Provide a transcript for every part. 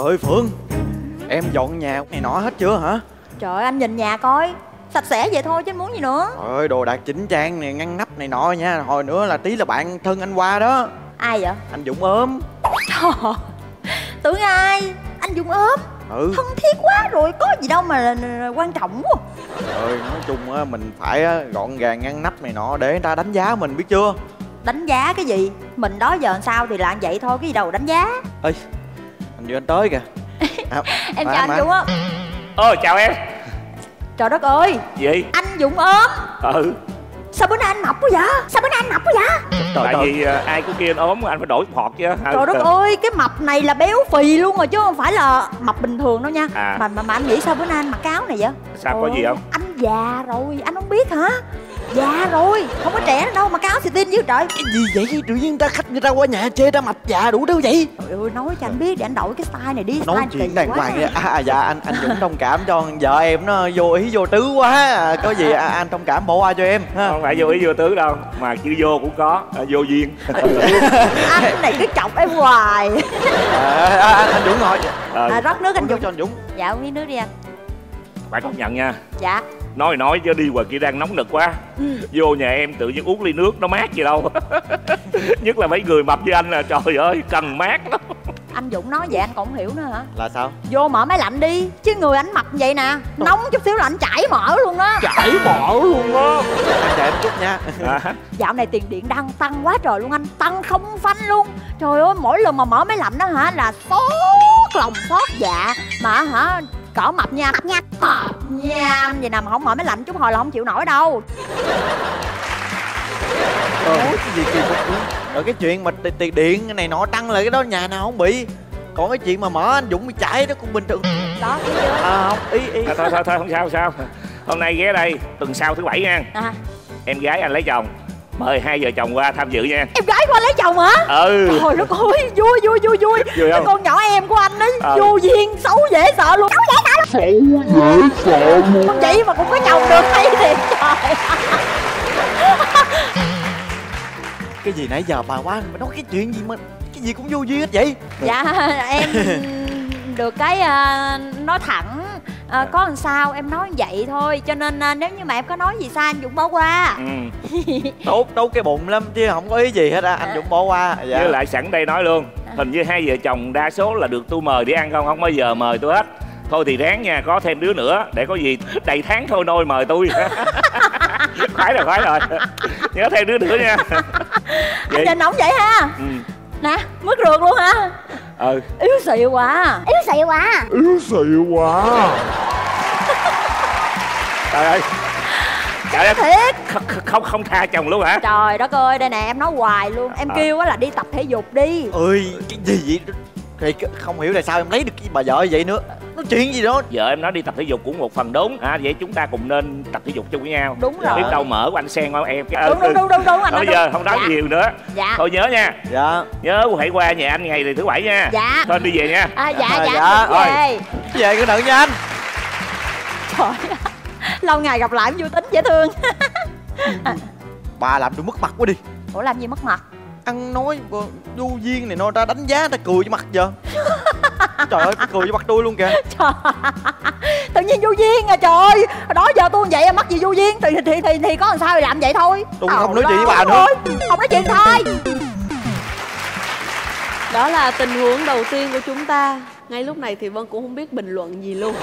Trời ơi Phương, em dọn nhà này nọ hết chưa hả? Trời ơi anh nhìn nhà coi, sạch sẽ vậy thôi chứ muốn gì nữa. Trời ơi đồ đạc chỉnh trang này, ngăn nắp này nọ nha. Hồi nữa là tí là bạn thân anh qua đó. Ai vậy? Anh Dũng ốm. Trời, tưởng ai? Anh Dũng ốm? Ừ. Thân thiết quá rồi, có gì đâu mà là quan trọng quá. Trời ơi, nói chung á, mình phải gọn gàng ngăn nắp này nọ để người ta đánh giá mình biết chưa? Đánh giá cái gì? Mình đó giờ làm sao thì làm vậy thôi, cái gì đâu đánh giá. Ê, anh Dũng anh tới kìa. À, em chào anh Dũng á. Chào em. Trời đất ơi. Gì? Anh Dũng ốm. Ừ. Sao bữa nay anh mập quá vậy? Tại vì ai của kia ốm anh phải đổi hột chứ. Trời đất ơi, cái mập này là béo phì luôn rồi chứ không phải là mập bình thường đâu nha. Mà anh nghĩ sao bữa nay anh mặc áo này vậy? Sao có gì không? Anh già rồi, anh không biết hả? Già rồi, không có trẻ nữa đâu mà áo xì tin chứ trời. Cái gì vậy? Tự nhiên ta khách người ta qua nhà chê ta mập già đủ thứ vậy? Trời ơi, nói cho anh biết để anh đổi cái style này đi. Nói chuyện đàng hoàng nha. Dạ anh Dũng thông cảm cho vợ em nó vô ý vô tứ quá. Có gì anh thông cảm bỏ qua cho em. Không phải vô ý vô tứ đâu, mà chữ vô cũng có, vô duyên. Anh này cứ chọc em hoài. Anh Dũng ngồi. Rót nước anh Dũng cho anh Dũng. Dạ uống nước đi anh. Bạn công nhận nha. Dạ. Nói chứ đi ngoài kia đang nóng nực quá. Vô nhà em tự nhiên uống ly nước nó mát gì đâu. Nhất là mấy người mập như anh là trời ơi cần mát lắm. Anh Dũng nói vậy anh còn không hiểu nữa hả? Là sao? Vô mở máy lạnh đi chứ người anh mặc vậy nè. Nóng chút xíu là anh chảy mỡ luôn đó. Chảy mỡ luôn đó. Anh chờ em chút nha. Dạo này tiền điện đang tăng quá trời luôn anh. Tăng không phanh luôn. Trời ơi mỗi lần mà mở máy lạnh đó hả là xót lòng xót dạ. Mà hả cỡ mập nha. Mập nha vậy nè mà không mở máy lạnh chút hồi là không chịu nổi đâu. Cái gì kỳ cục nữa. Rồi cái chuyện mà tiền điện này nọ tăng là cái đó nhà nào không bị. Còn cái chuyện mà mở anh Dũng bị chảy nó cũng bình thường. Đó thấy chưa? Không ý. Thôi không sao không sao. Hôm nay ghé đây tuần sau thứ Bảy nha. Em gái anh lấy chồng. Mời hai vợ chồng qua tham dự nha. Em gái qua lấy chồng hả? Ừ. Trời đất ơi, vui. Cái con nhỏ em của anh ấy vô duyên, xấu dễ sợ luôn. Xấu dễ sợ luôn. Con chị mà cũng có chồng được hay thiệt trời. Cái gì nãy giờ bà quá nói cái chuyện gì mà cái gì cũng vô duyên hết vậy? Dạ em được cái nói thẳng. Có làm sao em nói vậy thôi cho nên nếu như mà em có nói gì sai anh Dũng bỏ qua. Tốt cái bụng lắm chứ không có ý gì hết á. Anh Dũng bỏ qua. Dạ. Với lại sẵn đây nói luôn, hình như hai vợ chồng đa số là được tôi mời đi ăn không bao giờ mời tôi hết. Thôi thì ráng nha, có thêm đứa nữa để có gì đầy tháng thôi nôi mời tôi. Khoái rồi nhớ thêm đứa nữa nha. Anh nhìn ổng vậy ha. Nè mứt rượt luôn hả? Yếu xịu quá. Trời ơi. Trời thiệt. Không tha chồng luôn hả? Trời đất ơi, đây nè em nói hoài luôn. Em kêu á là đi tập thể dục đi. Cái gì vậy? Không hiểu tại sao em lấy được cái bà vợ vậy nữa. Nói chuyện gì đó. Vợ em nói đi tập thể dục cũng một phần đúng. Vậy chúng ta cũng nên tập thể dục chung với nhau. Đúng rồi. Biết đâu mỡ của anh sen qua em. Đúng anh. Bây giờ không nói nhiều nữa. Dạ. Thôi nhớ nha. Dạ. Nhớ hãy qua nhà anh ngày thứ Bảy nha. Dạ. Thôi đi về nha. Dạ. Rồi. Về cẩn thận nha anh. Trời ơi. Lâu ngày gặp lại em vui tính dễ thương. Bà làm tôi mất mặt quá đi. Ủa làm gì mất mặt? Ăn nói vô duyên này nó ta đánh giá ta cười với mặt giờ. Trời ơi cười với mặt tôi luôn kìa. Trời tự nhiên vô duyên à trời. Đó giờ tôi vậy mắc gì vô duyên thì có làm sao thì làm vậy thôi. Tôi không nói chuyện với bà nữa. Không nói chuyện thôi. Đó là tình huống đầu tiên của chúng ta. Ngay lúc này thì Vân cũng không biết bình luận gì luôn.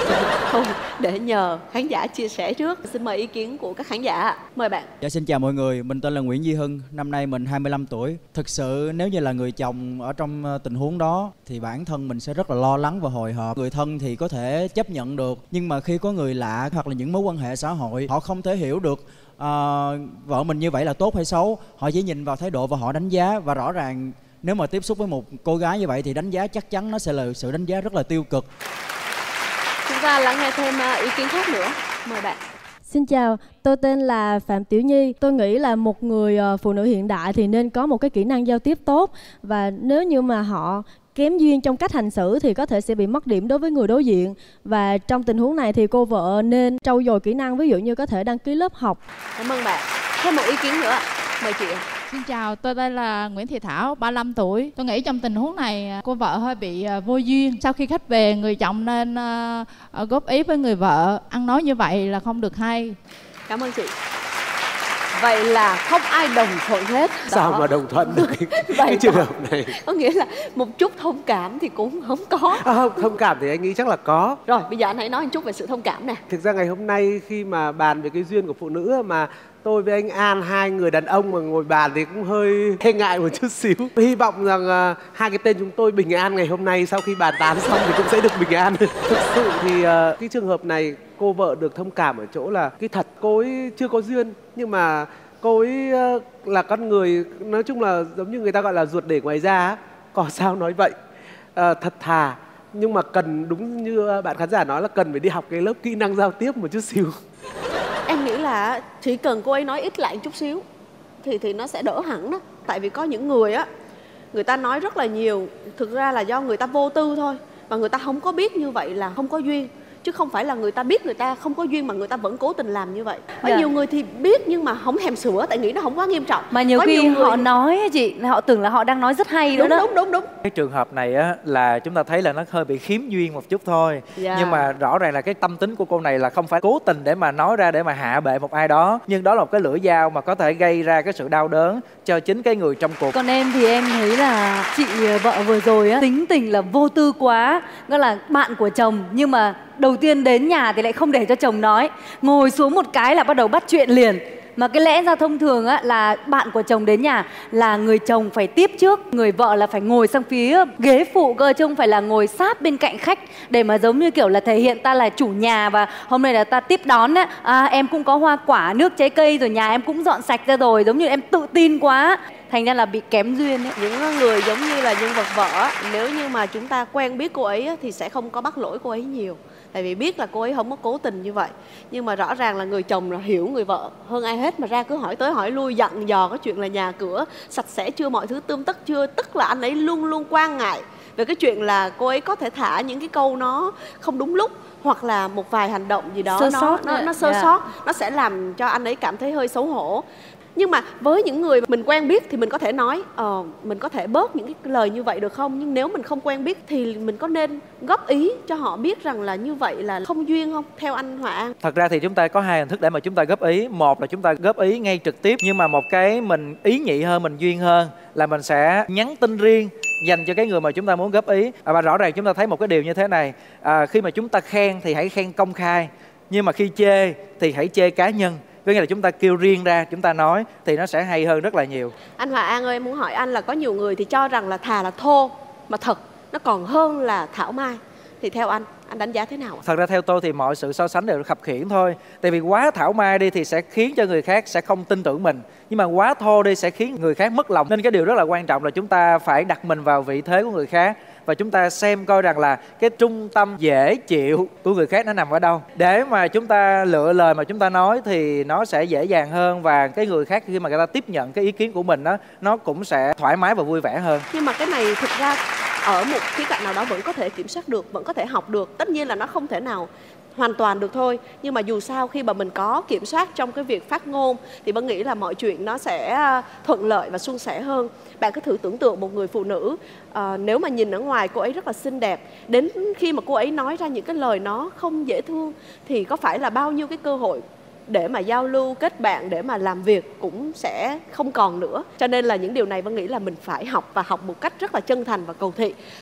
Không, để nhờ khán giả chia sẻ trước. Xin mời ý kiến của các khán giả. Mời bạn. Dạ xin chào mọi người, mình tên là Nguyễn Di Hưng. Năm nay mình 25 tuổi. Thực sự nếu như là người chồng ở trong tình huống đó thì bản thân mình sẽ rất là lo lắng và hồi hộp. Người thân thì có thể chấp nhận được, nhưng mà khi có người lạ hoặc là những mối quan hệ xã hội, họ không thể hiểu được vợ mình như vậy là tốt hay xấu. Họ chỉ nhìn vào thái độ và họ đánh giá. Và rõ ràng nếu mà tiếp xúc với một cô gái như vậy thì đánh giá chắc chắn nó sẽ là sự đánh giá rất là tiêu cực. Chúng ta lắng nghe thêm ý kiến khác nữa. Mời bạn. Xin chào, tôi tên là Phạm Tiểu Nhi. Tôi nghĩ là một người phụ nữ hiện đại thì nên có một cái kỹ năng giao tiếp tốt. Và nếu như mà họ kém duyên trong cách hành xử thì có thể sẽ bị mất điểm đối với người đối diện. Và trong tình huống này thì cô vợ nên trau dồi kỹ năng, ví dụ như có thể đăng ký lớp học. Cảm ơn bạn. Thêm một ý kiến nữa. Mời chị. Xin chào, tôi đây là Nguyễn Thị Thảo, 35 tuổi. Tôi nghĩ trong tình huống này cô vợ hơi bị vô duyên. Sau khi khách về, người chồng nên góp ý với người vợ. Ăn nói như vậy là không được hay. Cảm ơn chị. Vậy là không ai đồng thuận hết. Sao đó mà đồng thuận được cái trường hợp này? Có nghĩa là một chút thông cảm thì cũng không có. Không, thông cảm thì anh nghĩ chắc là có. Rồi, bây giờ anh hãy nói một chút về sự thông cảm nè. Thực ra ngày hôm nay khi mà bàn về cái duyên của phụ nữ mà tôi với anh An, hai người đàn ông mà ngồi bàn thì cũng hơi ngại một chút xíu. Hy vọng rằng hai cái tên chúng tôi bình an ngày hôm nay, sau khi bàn tán xong thì cũng sẽ được bình an. Thực sự thì cái trường hợp này cô vợ được thông cảm ở chỗ là cái thật cô ấy chưa có duyên, nhưng mà cô ấy là con người, nói chung là giống như người ta gọi là ruột để ngoài da, có sao nói vậy, thật thà. Nhưng mà cần, đúng như bạn khán giả nói là cần phải đi học cái lớp kỹ năng giao tiếp một chút xíu. Em nghĩ là chỉ cần cô ấy nói ít lại chút xíu thì nó sẽ đỡ hẳn đó. Tại vì có những người á, người ta nói rất là nhiều, thực ra là do người ta vô tư thôi, và người ta không có biết như vậy là không có duyên. Chứ không phải là người ta biết người ta không có duyên mà người ta vẫn cố tình làm như vậy. Có nhiều người thì biết nhưng mà không thèm sửa, tại nghĩ nó không quá nghiêm trọng. Mà nhiều khi họ nói chị, họ tưởng là họ đang nói rất hay nữa đó. Đúng. Cái trường hợp này á là chúng ta thấy là nó hơi bị khiếm duyên một chút thôi. Nhưng mà rõ ràng là cái tâm tính của cô này là không phải cố tình để mà nói ra để mà hạ bệ một ai đó, nhưng đó là một cái lưỡi dao mà có thể gây ra cái sự đau đớn cho chính cái người trong cuộc. Còn em thì em thấy là chị vợ vừa rồi á tính tình là vô tư quá, nó là bạn của chồng nhưng mà đầu tiên đến nhà thì lại không để cho chồng nói, ngồi xuống một cái là bắt đầu bắt chuyện liền. Mà cái lẽ ra thông thường á, là bạn của chồng đến nhà là người chồng phải tiếp trước, người vợ là phải ngồi sang phía ghế phụ cơ, chứ không phải là ngồi sát bên cạnh khách, để mà giống như kiểu là thể hiện ta là chủ nhà và hôm nay là ta tiếp đón á. Em cũng có hoa quả, nước trái cây rồi, nhà em cũng dọn sạch ra rồi, giống như em tự tin quá, thành ra là bị kém duyên ấy. Những người giống như là nhân vật vợ, nếu như mà chúng ta quen biết cô ấy thì sẽ không có bắt lỗi cô ấy nhiều, tại vì biết là cô ấy không có cố tình như vậy. Nhưng mà rõ ràng là người chồng là hiểu người vợ hơn ai hết, mà ra cứ hỏi tới hỏi lui, dặn dò cái chuyện là nhà cửa sạch sẽ chưa, mọi thứ tươm tất chưa. Tức là anh ấy luôn luôn quan ngại về cái chuyện là cô ấy có thể thả những cái câu nó không đúng lúc, hoặc là một vài hành động gì đó nó sơ sót, nó sẽ làm cho anh ấy cảm thấy hơi xấu hổ. Nhưng mà với những người mình quen biết thì mình có thể nói mình có thể bớt những cái lời như vậy được không? Nhưng nếu mình không quen biết thì mình có nên góp ý cho họ biết rằng là như vậy là không duyên không? Theo anh Hòa An, thật ra thì chúng ta có hai hình thức để mà chúng ta góp ý. Một là chúng ta góp ý ngay trực tiếp, nhưng mà một cái mình ý nhị hơn, mình duyên hơn là mình sẽ nhắn tin riêng dành cho cái người mà chúng ta muốn góp ý. Và rõ ràng chúng ta thấy một cái điều như thế này, khi mà chúng ta khen thì hãy khen công khai, nhưng mà khi chê thì hãy chê cá nhân. Có nghĩa là chúng ta kêu riêng ra, chúng ta nói thì nó sẽ hay hơn rất là nhiều. Anh Hòa An ơi, em muốn hỏi anh là có nhiều người thì cho rằng là thà là thô mà thật nó còn hơn là thảo mai. Thì theo anh đánh giá thế nào? Thật ra theo tôi thì mọi sự so sánh đều khập khiễng thôi. Tại vì quá thảo mai đi thì sẽ khiến cho người khác sẽ không tin tưởng mình, nhưng mà quá thô đi sẽ khiến người khác mất lòng. Nên cái điều rất là quan trọng là chúng ta phải đặt mình vào vị thế của người khác, và chúng ta xem coi rằng là cái trung tâm dễ chịu của người khác nó nằm ở đâu, để mà chúng ta lựa lời mà chúng ta nói thì nó sẽ dễ dàng hơn, và cái người khác khi mà người ta tiếp nhận cái ý kiến của mình đó, nó cũng sẽ thoải mái và vui vẻ hơn. Nhưng mà cái này thực ra ở một khía cạnh nào đó vẫn có thể kiểm soát được, vẫn có thể học được. Tất nhiên là nó không thể nào hoàn toàn được thôi, nhưng mà dù sao khi mà mình có kiểm soát trong cái việc phát ngôn thì Bân nghĩ là mọi chuyện nó sẽ thuận lợi và suôn sẻ hơn. Bạn cứ thử tưởng tượng một người phụ nữ, nếu mà nhìn ở ngoài cô ấy rất là xinh đẹp, đến khi mà cô ấy nói ra những cái lời nó không dễ thương thì có phải là bao nhiêu cái cơ hội để mà giao lưu, kết bạn, để mà làm việc cũng sẽ không còn nữa. Cho nên là những điều này Vân nghĩ là mình phải học, và học một cách rất là chân thành và cầu thị.